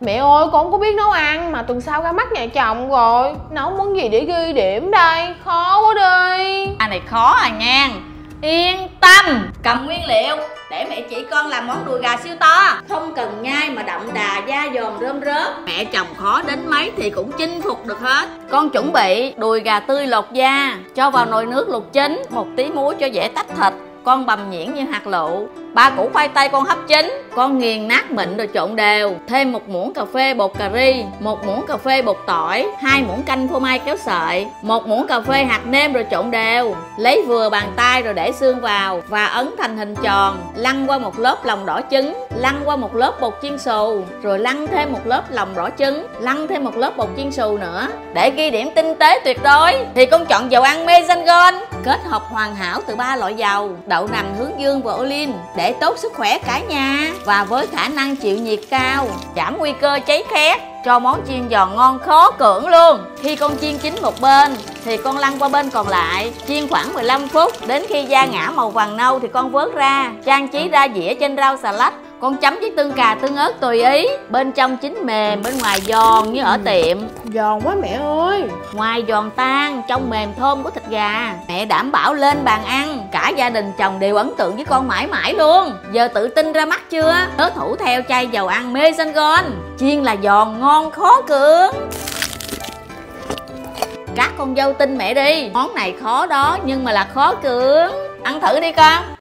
Mẹ ơi, con có biết nấu ăn mà tuần sau ra mắt nhà chồng rồi. Nấu món gì để ghi điểm đây? Khó quá đi. À này khó à nha. Yên tâm, cầm nguyên liệu để mẹ chỉ con làm món đùi gà siêu to, không cần nhai mà đậm đà, da giòn rơm rớp. Mẹ chồng khó đến mấy thì cũng chinh phục được hết. Con chuẩn bị đùi gà tươi lột da, cho vào nồi nước luộc chín, một tí muối cho dễ tách thịt. Con bằm nhuyễn như hạt lựu. 3 củ khoai tây con hấp chín, con nghiền nát mịn rồi trộn đều. Thêm 1 muỗng cà phê bột cà ri, 1 muỗng cà phê bột tỏi, 2 muỗng canh phô mai kéo sợi, 1 muỗng cà phê hạt nêm rồi trộn đều. Lấy vừa bàn tay rồi để xương vào và ấn thành hình tròn. Lăn qua một lớp lòng đỏ trứng, lăn qua một lớp bột chiên xù, rồi lăn thêm một lớp lòng đỏ trứng, lăn thêm một lớp bột chiên xù nữa. Để ghi điểm tinh tế tuyệt đối thì con chọn dầu ăn Meizan Gold, kết hợp hoàn hảo từ 3 loại dầu: đậu nành, hướng dương và ô liu, để tốt sức khỏe cả nhà và với khả năng chịu nhiệt cao, giảm nguy cơ cháy khét, cho món chiên giòn ngon khó cưỡng luôn. Khi con chiên chín một bên thì con lăn qua bên còn lại, chiên khoảng 15 phút, đến khi da ngả màu vàng nâu thì con vớt ra, trang trí ra dĩa trên rau xà lách. Con chấm với tương cà, tương ớt tùy ý. Bên trong chín mềm, bên ngoài giòn như ở tiệm. Giòn quá mẹ ơi. Ngoài giòn tan, trong mềm thơm của thịt gà. Mẹ đảm bảo lên bàn ăn, cả gia đình chồng đều ấn tượng với con mãi mãi luôn. Giờ tự tin ra mắt chưa? Nhớ thủ theo chai dầu ăn Meizan Gold. Chiên là giòn, ngon khó cưỡng. Các con dâu tin mẹ đi, món này khó đó nhưng mà là khó cưỡng. Ăn thử đi con.